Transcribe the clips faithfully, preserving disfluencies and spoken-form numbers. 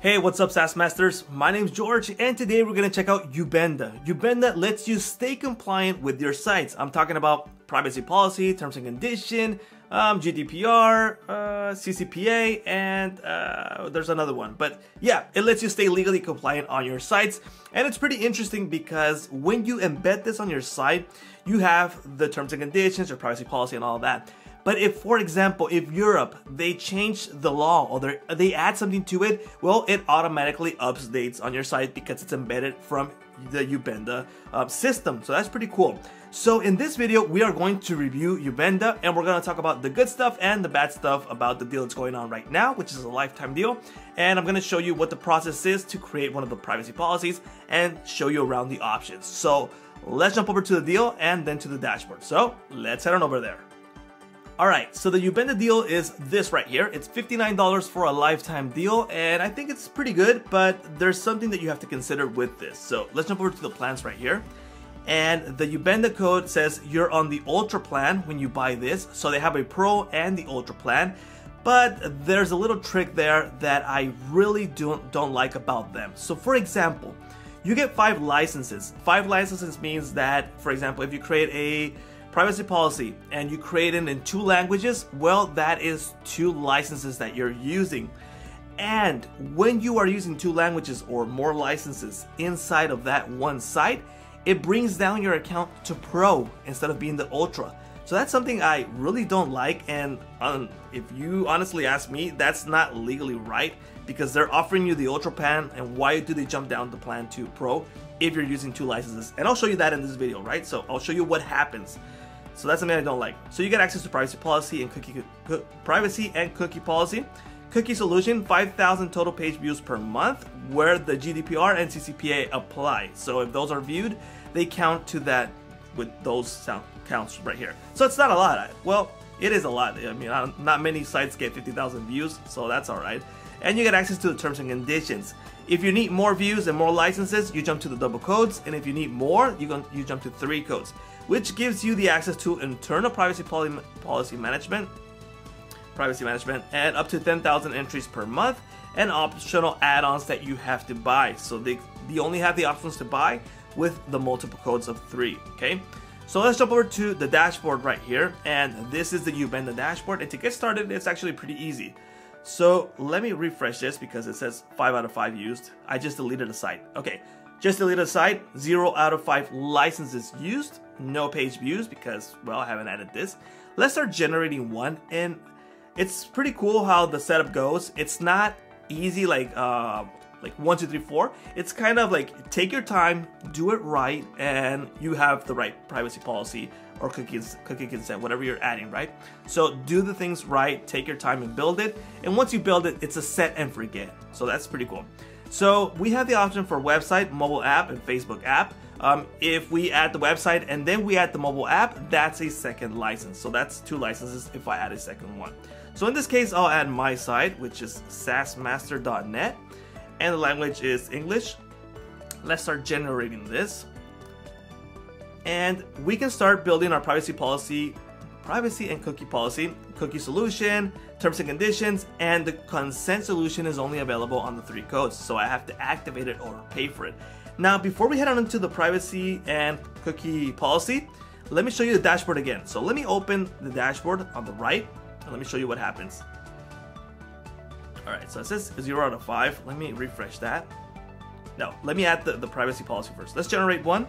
Hey, what's up, SaaS Masters? My name's George, and today we're gonna check out Iubenda. Iubenda lets you stay compliant with your sites. I'm talking about privacy policy, terms and condition, um, G D P R, uh, C C P A, and uh, there's another one. But yeah, it lets you stay legally compliant on your sites. And it's pretty interesting because when you embed this on your site, you have the terms and conditions, your privacy policy, and all that. But if, for example, if Europe, they change the law or they add something to it, well, it automatically updates on your site because it's embedded from the Iubenda uh, system. So that's pretty cool. So in this video, we are going to review Iubenda, and we're going to talk about the good stuff and the bad stuff about the deal that's going on right now, which is a lifetime deal. And I'm going to show you what the process is to create one of the privacy policies and show you around the options. So let's jump over to the deal and then to the dashboard. So let's head on over there. All right, so the Iubenda deal is this right here. It's fifty-nine dollars for a lifetime deal, and I think it's pretty good, but there's something that you have to consider with this. So let's jump over to the plans right here. And the Iubenda code says you're on the Ultra plan when you buy this. So they have a Pro and the Ultra plan, but there's a little trick there that I really don't, don't like about them. So for example, you get five licenses. Five licenses means that, for example, if you create a privacy policy and you create it in two languages, well, that is two licenses that you're using. And when you are using two languages or more licenses inside of that one site, it brings down your account to Pro instead of being the Ultra. So that's something I really don't like, and um, if you honestly ask me, that's not legally right because they're offering you the Ultra plan, and why do they jump down the plan to Pro if you're using two licenses? And I'll show you that in this video, right? So I'll show you what happens. So that's something I don't like. So you get access to privacy policy and cookie co privacy and cookie policy. Cookie solution, five thousand total page views per month where the G D P R and C C P A apply. So if those are viewed, they count to that with those sound counts right here. So it's not a lot. Well, it is a lot. I mean, not many sites get fifty thousand views, so that's all right. And you get access to the terms and conditions. If you need more views and more licenses, you jump to the double codes, and if you need more, you can, you jump to three codes, which gives you the access to internal privacy policy, policy management, privacy management, and up to ten thousand entries per month, and optional add-ons that you have to buy. So they, they only have the options to buy with the multiple codes of three, okay? So let's jump over to the dashboard right here, and this is the Iubenda dashboard, and to get started, it's actually pretty easy. So let me refresh this because it says five out of five used. I just deleted a site. Okay, just deleted a site, zero out of five licenses used, no page views because, well, I haven't added this. Let's start generating one, and it's pretty cool how the setup goes. It's not easy like uh, like one, two, three, four. It's kind of like take your time, do it right, and you have the right privacy policy or cookies, cookie consent, whatever you're adding, right? So do the things right, take your time and build it. And once you build it, it's a set and forget. So that's pretty cool. So we have the option for website, mobile app, and Facebook app. Um, if we add the website and then we add the mobile app, that's a second license. So that's two licenses if I add a second one. So in this case, I'll add my site, which is sas master dot net. And the language is English. Let's start generating this. And we can start building our privacy policy, privacy and cookie policy, cookie solution, terms and conditions, and the consent solution is only available on the three codes. So I have to activate it or pay for it. Now, before we head on into the privacy and cookie policy, let me show you the dashboard again. So let me open the dashboard on the right, and let me show you what happens. All right, so it says zero out of five. Let me refresh that. No, let me add the, the privacy policy first. Let's generate one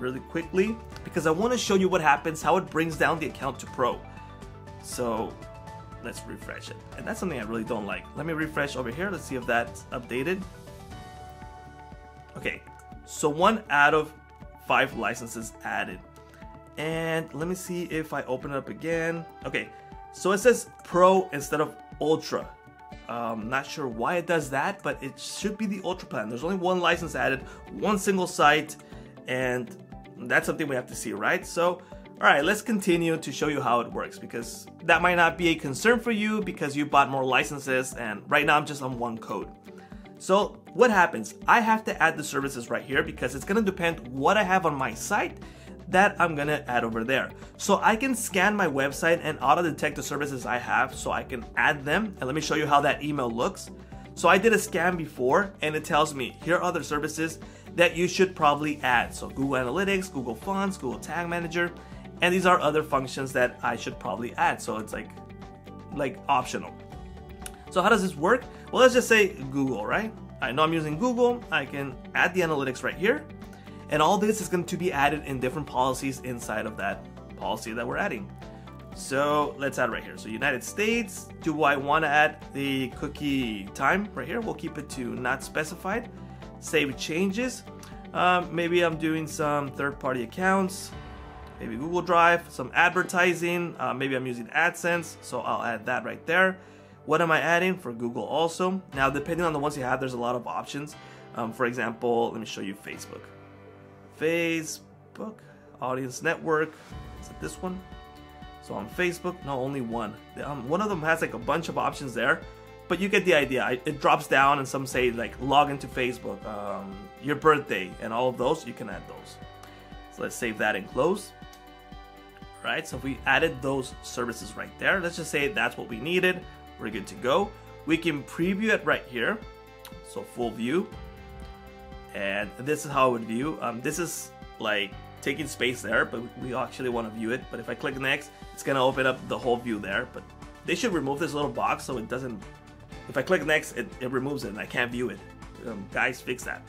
really quickly because I want to show you what happens, how it brings down the account to Pro. So let's refresh it, and that's something I really don't like. Let me refresh over here. Let's see if that's updated. Okay, so one out of five licenses added, and let me see if I open it up again. Okay, so it says Pro instead of Ultra. Um, not sure why it does that, but it should be the Ultra plan. There's only one license added, one single site, and that's something we have to see, right? So, all right, let's continue to show you how it works because that might not be a concern for you because you bought more licenses, and right now I'm just on one code. So what happens? I have to add the services right here because it's gonna depend what I have on my site that I'm gonna add over there. So I can scan my website and auto detect the services I have so I can add them. And let me show you how that email looks. So I did a scan before and it tells me here are other services that you should probably add. So Google Analytics, Google Fonts, Google Tag Manager, and these are other functions that I should probably add. So it's like, like optional. So how does this work? Well, let's just say Google, right? I know I'm using Google. I can add the analytics right here. And all this is going to be added in different policies inside of that policy that we're adding. So let's add right here. So United States, do I want to add the cookie time right here? We'll keep it to not specified. Save changes. Um, maybe I'm doing some third-party accounts, maybe Google Drive, some advertising. Uh, maybe I'm using AdSense. So I'll add that right there. What am I adding for Google also? Now, depending on the ones you have, there's a lot of options. Um, for example, let me show you Facebook. Facebook, Audience Network, is it this one? So on Facebook, no, only one. Um, one of them has like a bunch of options there, but you get the idea. I, it drops down and some say like log into Facebook, um, your birthday, and all of those, you can add those. So let's save that and close. All right, so if we added those services right there, let's just say that's what we needed. We're good to go. We can preview it right here. So full view. And this is how I would view. Um, this is like taking space there, but we actually want to view it. But if I click next, it's going to open up the whole view there. But they should remove this little box so it doesn't, if I click next, it, it removes it and I can't view it. Um, guys, fix that.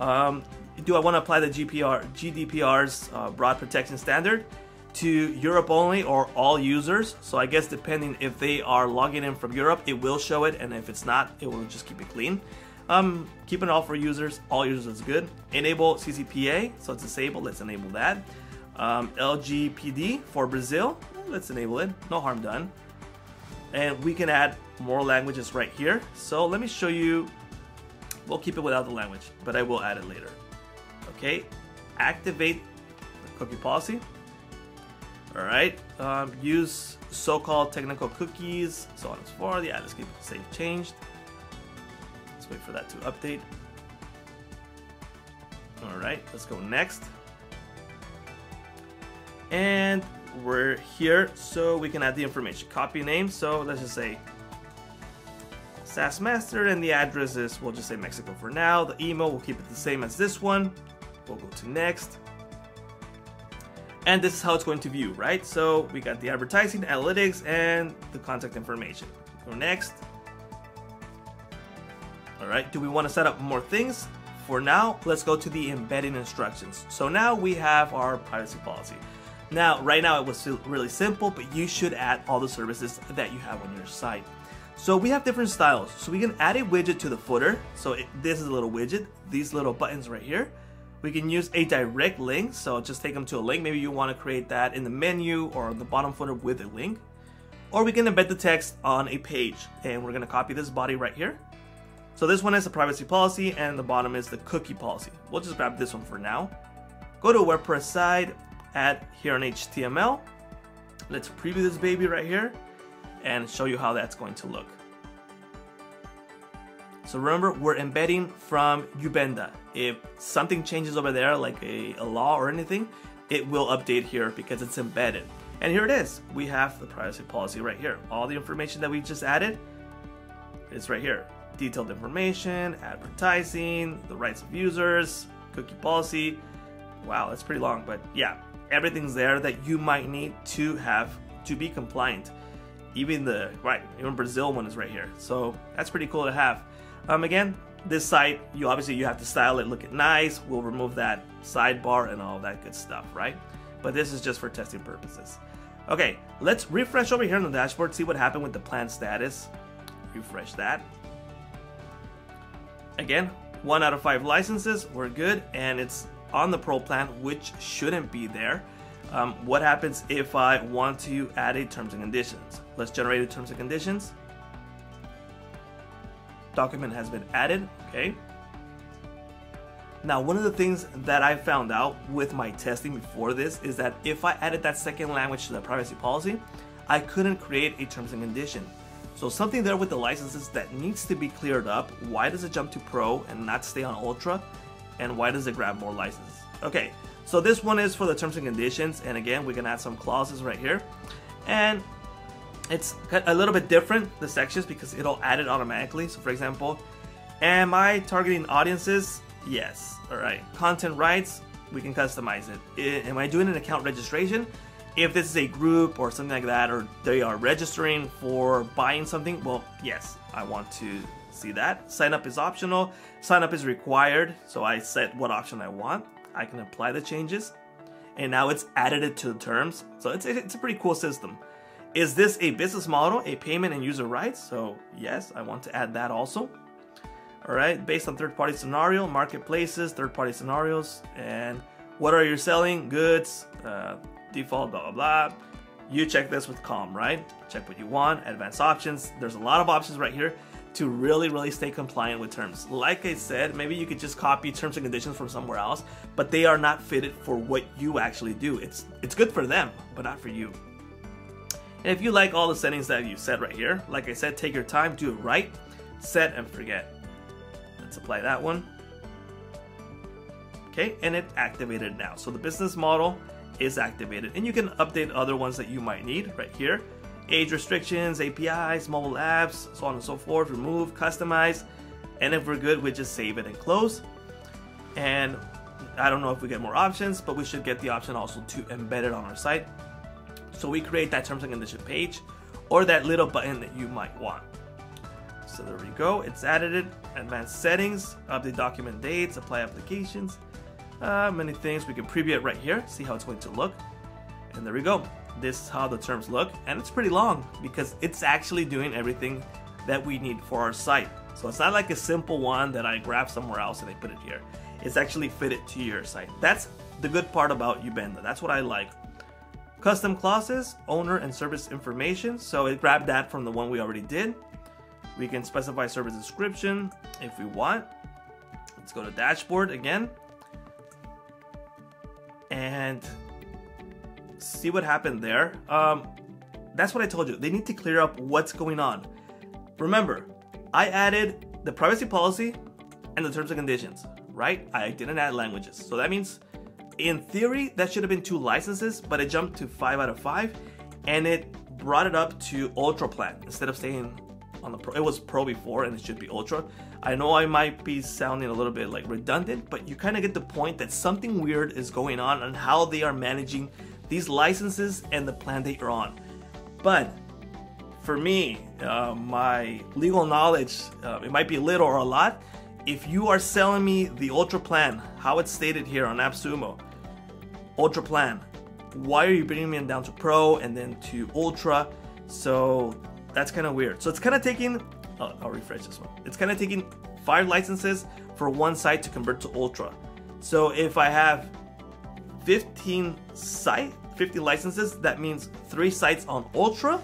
Um, do I want to apply the G D P R, G D P R's uh, broad protection standard to Europe only or all users? So I guess depending if they are logging in from Europe, it will show it. And if it's not, it will just keep it clean. Um, keep it all for users, all users is good. Enable C C P A, so it's disabled, let's enable that. Um, L G P D for Brazil, let's enable it, no harm done. And we can add more languages right here. So let me show you, we'll keep it without the language, but I will add it later. Okay, activate the cookie policy. All right, um, use so-called technical cookies, so on and so forth. Yeah, let's keep it safe changed. Wait for that to update. All right, let's go next. And we're here, so we can add the information. Copy name, so let's just say SaaS Master, and the address is, we'll just say Mexico for now. The email, we'll keep it the same as this one. We'll go to next. And this is how it's going to view, right? So we got the advertising, analytics, and the contact information. Go next. All right, do we want to set up more things? For now, let's go to the embedding instructions. So now we have our privacy policy. Now, right now it was really simple, but you should add all the services that you have on your site. So we have different styles. So we can add a widget to the footer. So it, this is a little widget, these little buttons right here. We can use a direct link. So just take them to a link. Maybe you want to create that in the menu or on the bottom footer with a link. Or we can embed the text on a page. And we're going to copy this body right here. So this one is the privacy policy and the bottom is the cookie policy. We'll just grab this one for now. Go to WordPress side, add here an H T M L. Let's preview this baby right here and show you how that's going to look. So remember, we're embedding from Iubenda. If something changes over there, like a, a law or anything, it will update here because it's embedded. And here it is. We have the privacy policy right here. All the information that we just added is right here. Detailed information, advertising, the rights of users, cookie policy. Wow, that's pretty long, but yeah, everything's there that you might need to have to be compliant. Even the right, even Brazil one is right here. So that's pretty cool to have. Um, again, this site, you obviously you have to style it, look it nice. We'll remove that sidebar and all that good stuff, right? But this is just for testing purposes. Okay, let's refresh over here on the dashboard, see what happened with the plan status. Refresh that. Again, one out of five licenses, we're good, and it's on the Pro plan, which shouldn't be there. Um, what happens if I want to add a terms and conditions? Let's generate a terms and conditions. Document has been added, okay. Now, one of the things that I found out with my testing before this is that if I added that second language to the privacy policy, I couldn't create a terms and condition. So something there with the licenses that needs to be cleared up. Why does it jump to Pro and not stay on Ultra? And why does it grab more licenses? Okay, so this one is for the terms and conditions. And again, we can add some clauses right here. And It's a little bit different, the sections, because it'll add it automatically. So for example, am I targeting audiences? Yes. All right. Content rights, we can customize it. Am I doing an account registration? If this is a group or something like that, or they are registering for buying something, well, yes, I want to see that. Sign up is optional. Sign up is required. So I set what option I want. I can apply the changes. And now it's added it to the terms. So it's, it's a pretty cool system. Is this a business model, a payment and user rights? So yes, I want to add that also. All right, based on third-party scenario, marketplaces, third-party scenarios, and what are you selling? Goods, uh, default, blah, blah, blah. You check this with calm, right? Check what you want, advanced options. There's a lot of options right here to really, really stay compliant with terms. Like I said, maybe you could just copy terms and conditions from somewhere else, but they are not fitted for what you actually do. It's, it's good for them, but not for you. And if you like all the settings that you set right here, like I said, take your time, do it right, set and forget. Apply that one. Okay, and it activated now. So the business model is activated, and you can update other ones that you might need right here. Age restrictions, A P Is, mobile apps, so on and so forth. Remove, customize, and if we're good, we just save it and close. And I don't know if we get more options, but we should get the option also to embed it on our site. So we create that terms and condition page or that little button that you might want. So there we go, it's added it, advanced settings, update document dates, apply applications, uh, many things. We can preview it right here, see how it's going to look. And there we go, this is how the terms look. And it's pretty long because it's actually doing everything that we need for our site. So it's not like a simple one that I grabbed somewhere else and I put it here. It's actually fitted to your site. That's the good part about Iubenda, that's what I like. Custom clauses, owner and service information. So it grabbed that from the one we already did. We can specify service description if we want. Let's go to dashboard again and see what happened there. Um, that's what I told you. They need to clear up what's going on. Remember, I added the privacy policy and the terms and conditions, right? I didn't add languages. So that means in theory, that should have been two licenses, but it jumped to five out of five and it brought it up to Ultra plan instead of saying on the pro. It was pro before and it should be ultra. I know I might be sounding a little bit like redundant, but you kind of get the point that something weird is going on on how they are managing these licenses and the plan that you're on. But for me, uh, my legal knowledge, uh, it might be little or a lot. If you are selling me the ultra plan, how it's stated here on AppSumo, ultra plan, why are you bringing me down to pro and then to ultra? So that's kind of weird. So it's kind of taking, oh, I'll refresh this one. It's kind of taking five licenses for one site to convert to Ultra. So if I have fifteen site, fifty licenses, that means three sites on Ultra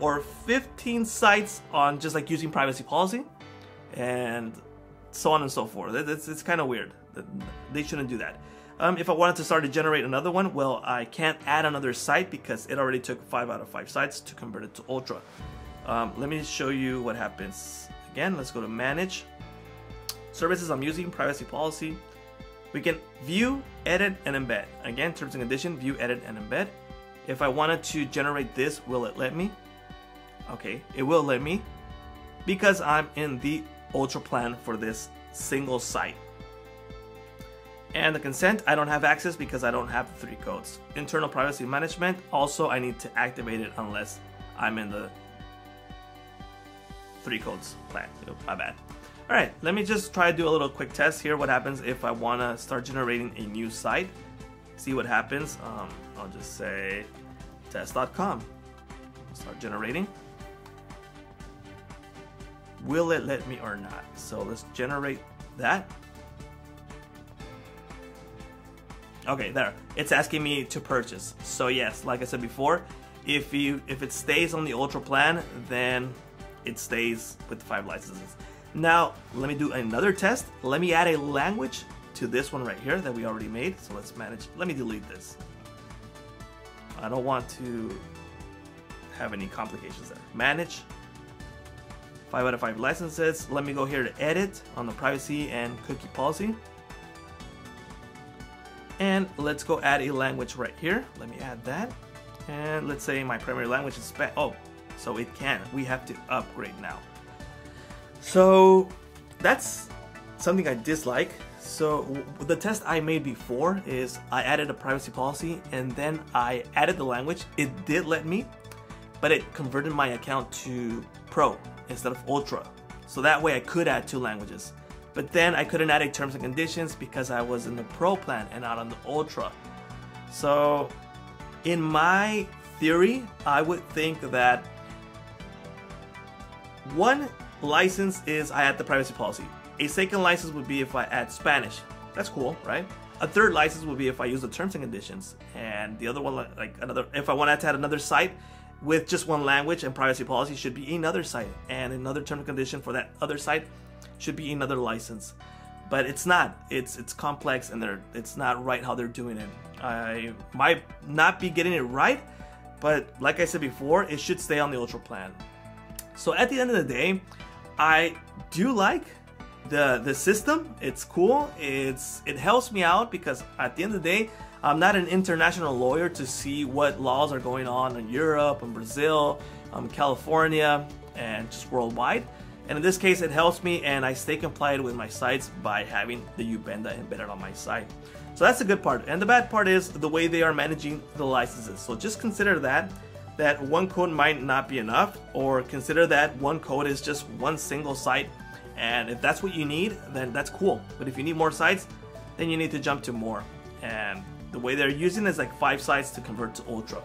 or fifteen sites on just like using privacy policy and so on and so forth. It's, it's kind of weird. They shouldn't do that. Um, if I wanted to start to generate another one, well, I can't add another site because it already took five out of five sites to convert it to Ultra. Um, let me show you what happens. Again, let's go to manage services. I'm using privacy policy. We can view, edit, and embed. Again, terms and condition, view, edit, and embed. If I wanted to generate this, will it let me? Okay, it will let me because I'm in the Ultra plan for this single site. And the consent, I don't have access because I don't have the three codes. Internal privacy management, also I need to activate it unless I'm in the three codes plan. Oh, my bad. All right, let me just try to do a little quick test here. What happens if I want to start generating a new site? See what happens. Um, I'll just say test dot com. Start generating. Will it let me or not? So let's generate that. Okay, there, it's asking me to purchase. So yes, like I said before, if you if it stays on the Ultra plan, then it stays with five licenses. Now, let me do another test. Let me add a language to this one right here that we already made. So let's manage, let me delete this. I don't want to have any complications there. Manage, five out of five licenses. Let me go here to edit on the privacy and cookie policy. And let's go add a language right here. Let me add that. And let's say my primary language is Spanish. Oh, So it can. We have to upgrade now. So that's something I dislike. So the test I made before is I added a privacy policy and then I added the language. It did let me, but it converted my account to Pro instead of Ultra. So that way I could add two languages. But then I couldn't add a terms and conditions because I was in the Pro plan and not on the Ultra. So in my theory, I would think that one license is I add the privacy policy. A second license would be if I add Spanish. That's cool, right? A third license would be if I use the terms and conditions. And the other one, like another, if I want to add another site with just one language and privacy policy, should be another site. And another term and condition for that other site should be another license. But it's not. It's it's complex, and they're it's not right how they're doing it. I might not be getting it right, but like I said before, it should stay on the Ultra plan. So at the end of the day, I do like the the system. It's cool. It's it helps me out because at the end of the day, I'm not an international lawyer to see what laws are going on in Europe and Brazil, um, California, and just worldwide. And in this case, it helps me, and I stay compliant with my sites by having the Iubenda embedded on my site. So that's the good part. And the bad part is the way they are managing the licenses. So just consider that, that one code might not be enough, or consider that one code is just one single site. And if that's what you need, then that's cool. But if you need more sites, then you need to jump to more. And the way they're using is like five sites to convert to Ultra.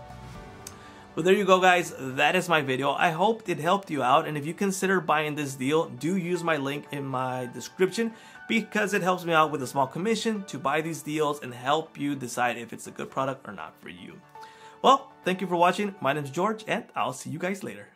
Well, there you go, guys. That is my video. I hope it helped you out, and if you consider buying this deal, do use my link in my description because it helps me out with a small commission to buy these deals and help you decide if it's a good product or not for you. Well, thank you for watching. My name is George, and I'll see you guys later.